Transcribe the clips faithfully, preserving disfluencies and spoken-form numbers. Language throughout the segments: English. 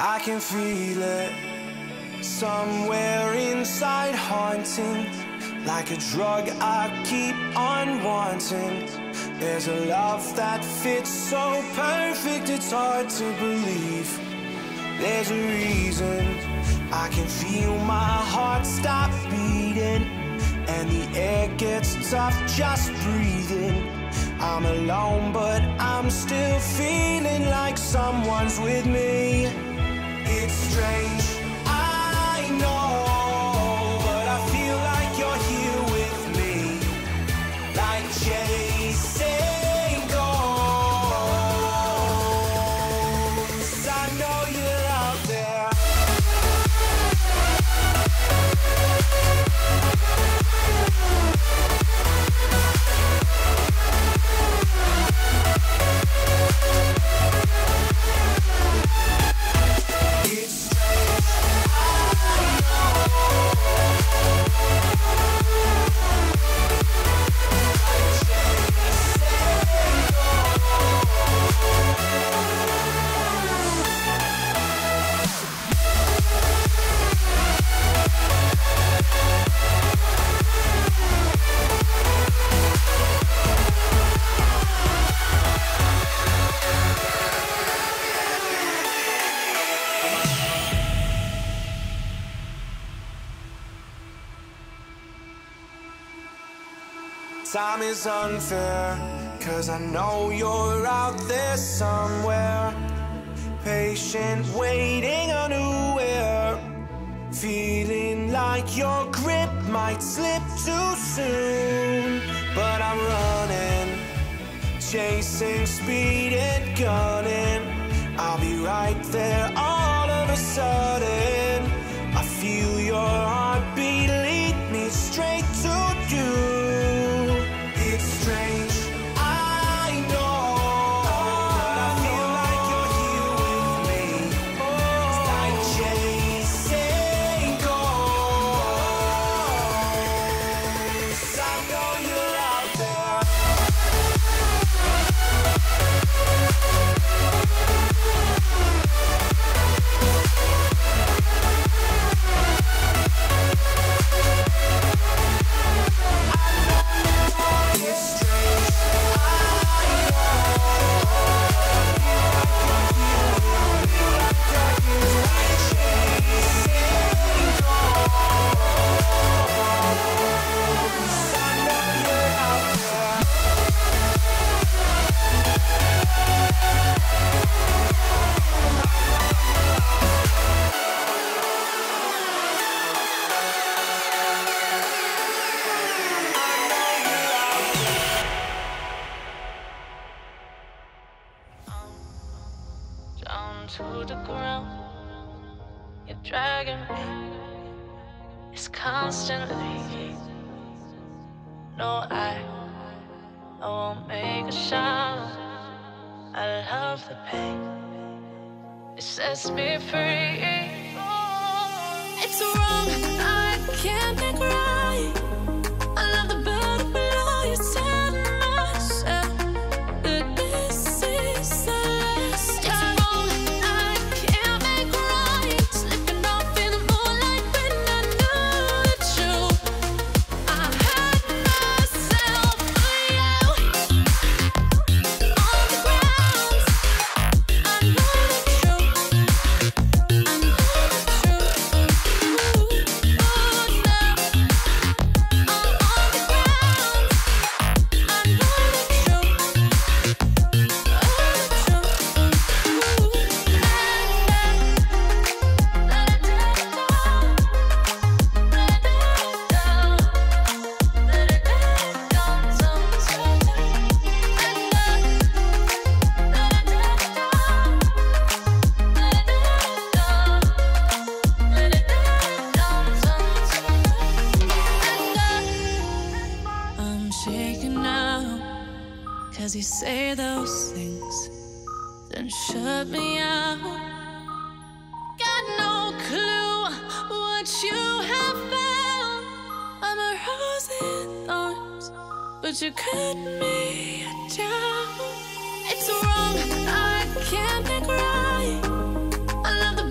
I can feel it somewhere inside, haunting, like a drug I keep on wanting. There's a love that fits so perfect, it's hard to believe. There's a reason. I can feel my heart stop beating, and the air gets tough just breathing. I'm alone, but I'm still feeling like someone's with me. It's strange, I know, but I feel like you're here with me, like chasing ghosts. I know you're out there. Time is unfair, cause I know you're out there somewhere, patient, waiting on new air, feeling like your grip might slip too soon. But I'm running, chasing speed and gunning. I'll be right there all of a sudden. I feel your heartbeat lead me straight to you. Strange, I know, but I feel like you're here with me. It's like chasing ghosts. I know you're out there. I know you're out there. To the ground, you're dragging me. It's constantly. No, I, I won't make a sound. I love the pain. It sets me free. It's wrong. I can't make right. I love the bird below you said myself. You say those things, then shut me out. Got no clue what you have found. I'm a rose in thorns, but you cut me down. It's wrong, I can't make right. I love the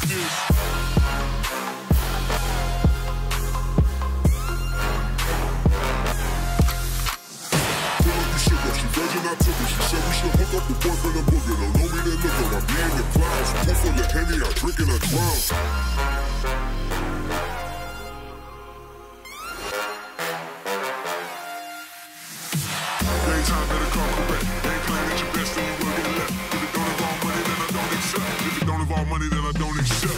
like this. The boyfriend I'm booking, don't know me, that look at my being the clouds. Pour full of Henny, I drink and I drown. Daytime, better call correct. Ain't playing at your best, then you will get left. If it don't involve money, then I don't accept. If it don't involve money, then I don't accept.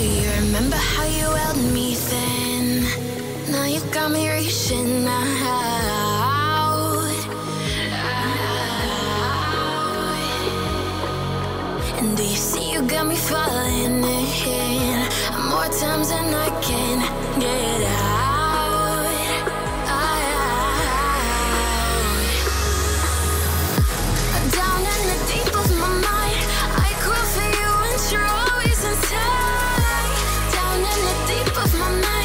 Do you remember how you held me then? Now you got me reaching out, out. And do you see you got me falling in? More times than I can get out. Down in the deep of my mind.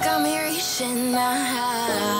like I'm reaching out.